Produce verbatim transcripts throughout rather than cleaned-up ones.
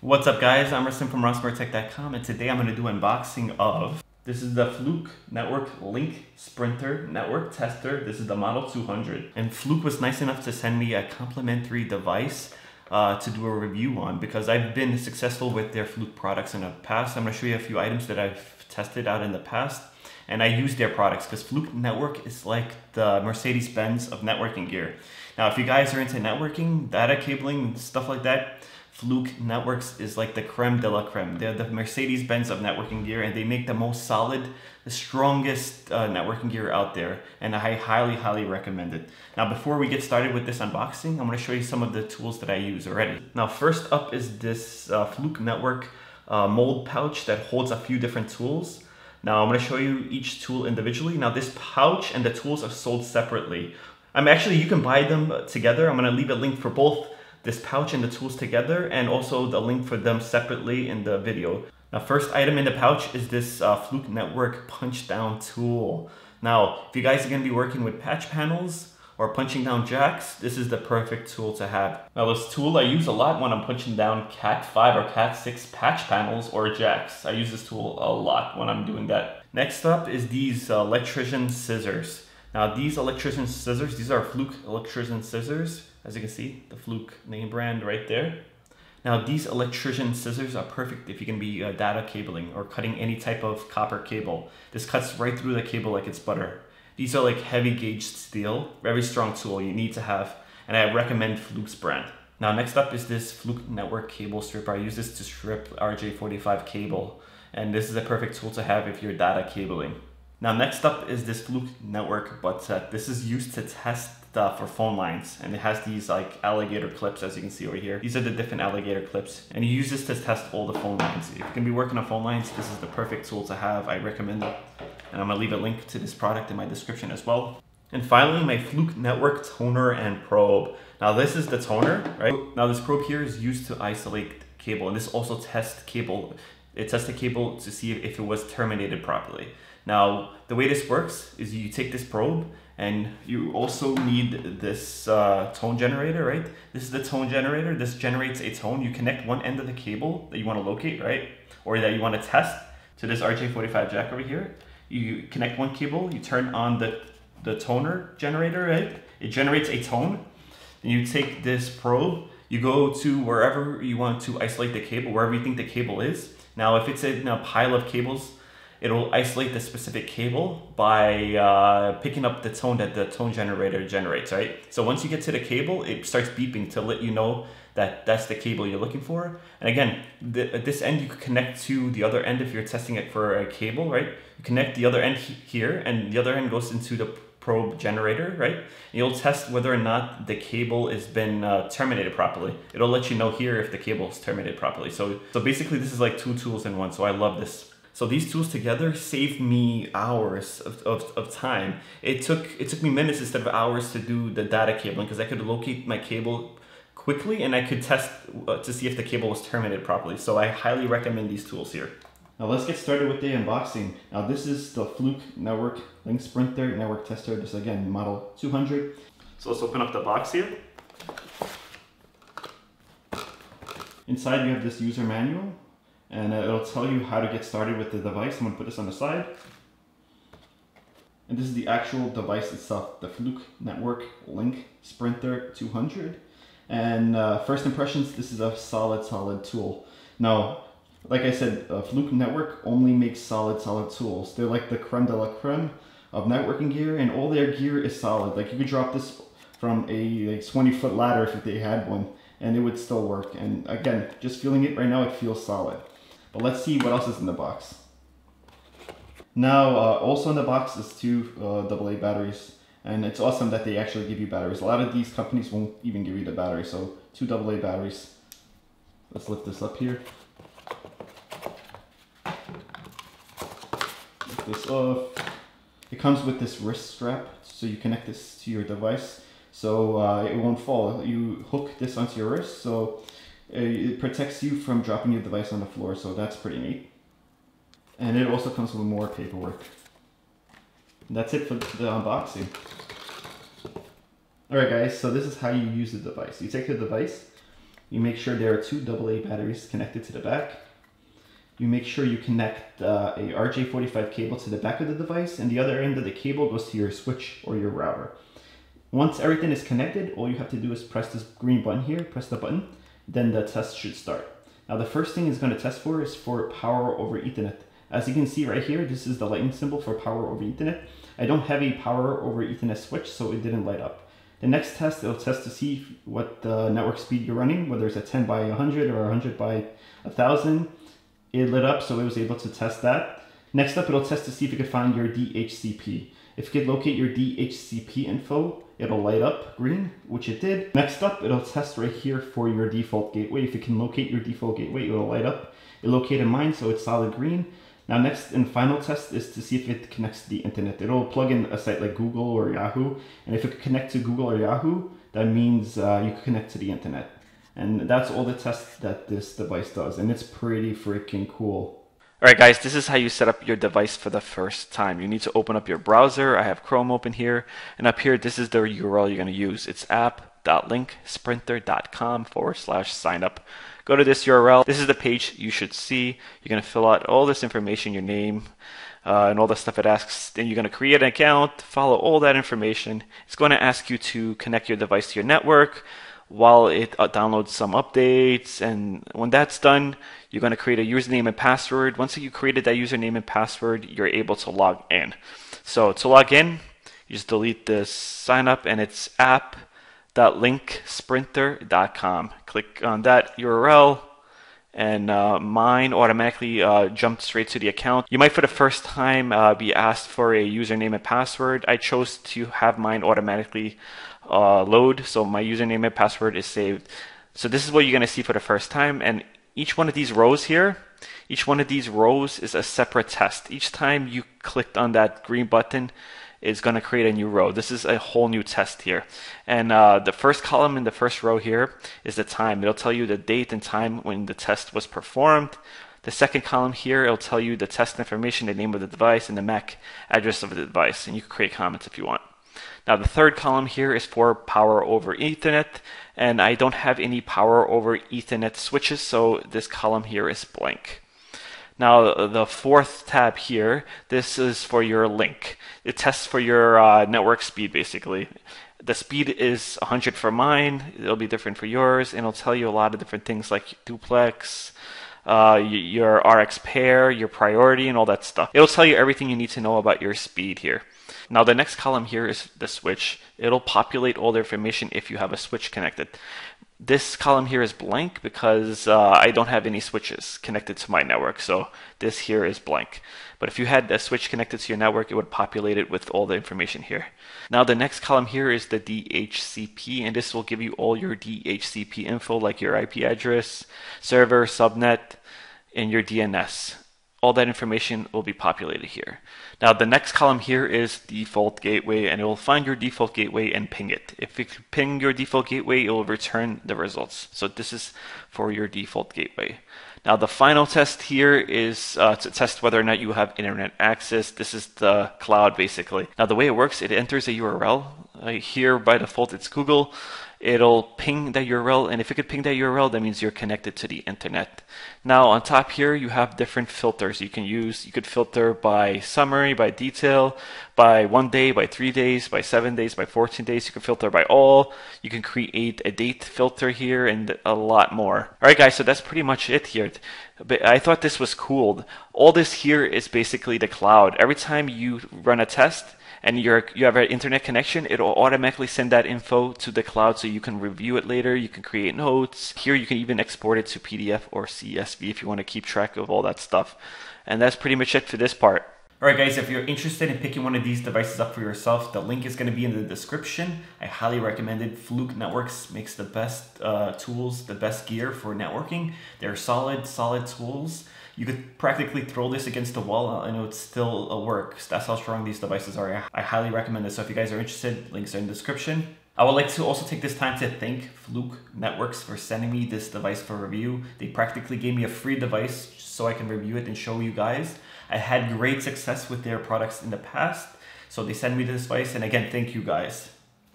What's up guys, I'm Rasim from Rasmurtech dot com, and today I'm going to do unboxing of, this is the Fluke Network Link Sprinter Network Tester. This is the model two hundred. And Fluke was nice enough to send me a complimentary device uh, to do a review on, because I've been successful with their Fluke products in the past. I'm going to show you a few items that I've tested out in the past, and I use their products because Fluke Network is like the Mercedes-Benz of networking gear. Now, if you guys are into networking, data cabling, stuff like that, Fluke Networks is like the creme de la creme. They're the Mercedes-Benz of networking gear, and they make the most solid, the strongest uh, networking gear out there, and I highly, highly recommend it. Now, before we get started with this unboxing, I'm gonna show you some of the tools that I use already. Now, first up is this uh, Fluke Network uh, mold pouch that holds a few different tools. Now, I'm gonna show you each tool individually. Now, this pouch and the tools are sold separately. I'm actually, you can buy them together. I'm gonna leave a link for both this pouch and the tools together, and also the link for them separately in the video. Now, first item in the pouch is this uh, Fluke Network punch down tool. Now, if you guys are going to be working with patch panels or punching down jacks, this is the perfect tool to have. Now, this tool I use a lot when I'm punching down cat five or cat six patch panels or jacks. I use this tool a lot when I'm doing that. Next up is these uh, electrician scissors. Now, these electrician scissors, these are Fluke electrician scissors. As you can see, the Fluke name brand right there. Now, these electrician scissors are perfect if you can be uh, data cabling or cutting any type of copper cable. This cuts right through the cable like it's butter. These are like heavy gauge steel, very strong tool you need to have, and I recommend Fluke's brand. Now, next up is this Fluke Network cable stripper. I use this to strip R J forty-five cable, and this is a perfect tool to have if you're data cabling. Now, next up is this Fluke Network butt set. This is used to test uh, for phone lines, and it has these like alligator clips, as you can see over here. These are the different alligator clips, and you use this to test all the phone lines. If you can be working on phone lines, this is the perfect tool to have. I recommend it, and I'm gonna leave a link to this product in my description as well. And finally, my Fluke Network toner and probe. Now, this is the toner, right? Now, this probe here is used to isolate cable, and this also tests cable. It tests the cable to see if it was terminated properly. Now, the way this works is you take this probe, and you also need this uh, tone generator, right? This is the tone generator. This generates a tone. You connect one end of the cable that you want to locate, right? Or that you want to test to this R J forty-five jack over here. You connect one cable, you turn on the, the toner generator, right? It generates a tone. Then you take this probe, you go to wherever you want to isolate the cable, wherever you think the cable is. Now, if it's in a pile of cables, it'll isolate the specific cable by uh, picking up the tone that the tone generator generates, right? So once you get to the cable, it starts beeping to let you know that that's the cable you're looking for. And again, the, at this end, you could connect to the other end if you're testing it for a cable, right? You connect the other end he here, and the other end goes into the probe generator, right? And you'll test whether or not the cable has been uh, terminated properly. It'll let you know here if the cable is terminated properly. So, so basically, this is like two tools in one, so I love this. So these tools together saved me hours of, of, of time. It took it took me minutes instead of hours to do the data cabling, because I could locate my cable quickly, and I could test uh, to see if the cable was terminated properly. So I highly recommend these tools here. Now let's get started with the unboxing. Now, this is the Fluke Network Link Sprinter Network Tester. This, again, model two hundred. So let's open up the box here. Inside you have this user manual, and it'll tell you how to get started with the device. I'm gonna put this on the side. And this is the actual device itself, the Fluke Network Link Sprinter two hundred. And uh, first impressions, this is a solid, solid tool. Now, like I said, uh, Fluke Network only makes solid, solid tools. They're like the creme de la creme of networking gear, and all their gear is solid. Like, you could drop this from a like, twenty foot ladder if they had one, and it would still work. And again, just feeling it right now, it feels solid. But let's see what else is in the box. Now, uh, also in the box is two uh, double A batteries, and it's awesome that they actually give you batteries. A lot of these companies won't even give you the battery, so two double A batteries. Let's lift this up here. Lift this off. It comes with this wrist strap, so you connect this to your device, so uh, it won't fall. You hook this onto your wrist, so it protects you from dropping your device on the floor, so that's pretty neat. And it also comes with more paperwork. And that's it for the unboxing. Alright guys, so this is how you use the device. You take the device, You make sure there are two double A batteries connected to the back. You make sure you connect uh, a R J forty-five cable to the back of the device, and the other end of the cable goes to your switch or your router. Once everything is connected, all you have to do is press this green button here, press the button, then the test should start. Now the first thing it's going to test for is for power over Ethernet. As you can see right here, this is the lighting symbol for power over Ethernet. I don't have a power over Ethernet switch, so it didn't light up. The next test, it'll test to see what the network speed you're running, whether it's a ten by one hundred or one hundred by one thousand. It lit up, so it was able to test that. Next up, it'll test to see if it could find your D H C P. If you could locate your D H C P info, it'll light up green, which it did. Next up, it'll test right here for your default gateway. If it can locate your default gateway, it'll light up. It located mine, so it's solid green. Now next and final test is to see if it connects to the internet. It'll plug in a site like Google or Yahoo, and if it could connect to Google or Yahoo, that means uh, you could connect to the internet. And that's all the tests that this device does, and it's pretty freaking cool. Alright guys, this is how you set up your device for the first time. You need to open up your browser. I have Chrome open here, and up here this is the U R L you're going to use. It's app.linksprinter.com forward slash sign up. Go to this U R L. This is the page you should see. You're going to fill out all this information, your name, uh, and all the stuff it asks. Then you're going to create an account, follow all that information. It's going to ask you to connect your device to your network while it downloads some updates, and when that's done, you're going to create a username and password. Once you created that username and password, you're able to log in. So to log in, you just delete this sign up, and it's app.linksprinter dot com. Click on that U R L, and uh, mine automatically uh, jumped straight to the account. You might for the first time uh, be asked for a username and password. I chose to have mine automatically uh, load, so my username and password is saved. So this is what you're going to see for the first time, and each one of these rows here, each one of these rows is a separate test. Each time you clicked on that green button, it's going to create a new row. This is a whole new test here. And uh, the first column in the first row here is the time. It'll tell you the date and time when the test was performed. The second column here, it'll tell you the test information, the name of the device, and the M A C address of the device. And you can create comments if you want. Now the third column here is for power over Ethernet, and I don't have any power over Ethernet switches, so this column here is blank. Now the fourth tab here, this is for your link. It tests for your uh, network speed basically. The speed is one hundred for mine, it'll be different for yours, and it'll tell you a lot of different things like duplex, uh, your R X pair, your priority, and all that stuff. It'll tell you everything you need to know about your speed here. Now the next column here is the switch. It'll populate all the information if you have a switch connected. This column here is blank because uh, I don't have any switches connected to my network, so this here is blank. But if you had a switch connected to your network, it would populate it with all the information here. Now the next column here is the D H C P, and this will give you all your D H C P info like your I P address, server, subnet, and your D N S. All that information will be populated here. Now the next column here is default gateway, and it will find your default gateway and ping it. If you ping your default gateway, it will return the results. So this is for your default gateway. Now the final test here is uh, to test whether or not you have internet access. This is the cloud basically. Now the way it works, it enters a U R L. Uh, here by default it's Google. It'll ping that U R L, and if it could ping that U R L, that means you're connected to the internet. Now on top here you have different filters you can use. You could filter by summary, by detail, by one day, by three days, by seven days, by fourteen days. You can filter by all. You can create a date filter here, and a lot more. Alright guys, so that's pretty much it here. But I thought this was cool. All this here is basically the cloud. Every time you run a test, and you're, you have an internet connection, it'll automatically send that info to the cloud so you can review it later, you can create notes. Here you can even export it to P D F or C S V if you want to keep track of all that stuff. And that's pretty much it for this part. Alright guys, if you're interested in picking one of these devices up for yourself, the link is going to be in the description. I highly recommend it. Fluke Networks makes the best uh, tools, the best gear for networking. They're solid, solid tools. You could practically throw this against the wall and it would still work. That's how strong these devices are. I highly recommend this. So if you guys are interested, links are in the description. I would like to also take this time to thank Fluke Networks for sending me this device for review. They practically gave me a free device so I can review it and show you guys. I had great success with their products in the past, so they sent me this device, and again, thank you guys.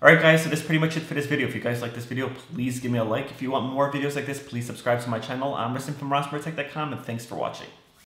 Alright guys, so that's pretty much it for this video. If you guys like this video, please give me a like. If you want more videos like this, please subscribe to my channel. I'm Rasim from Rasmurtech dot com, and thanks for watching.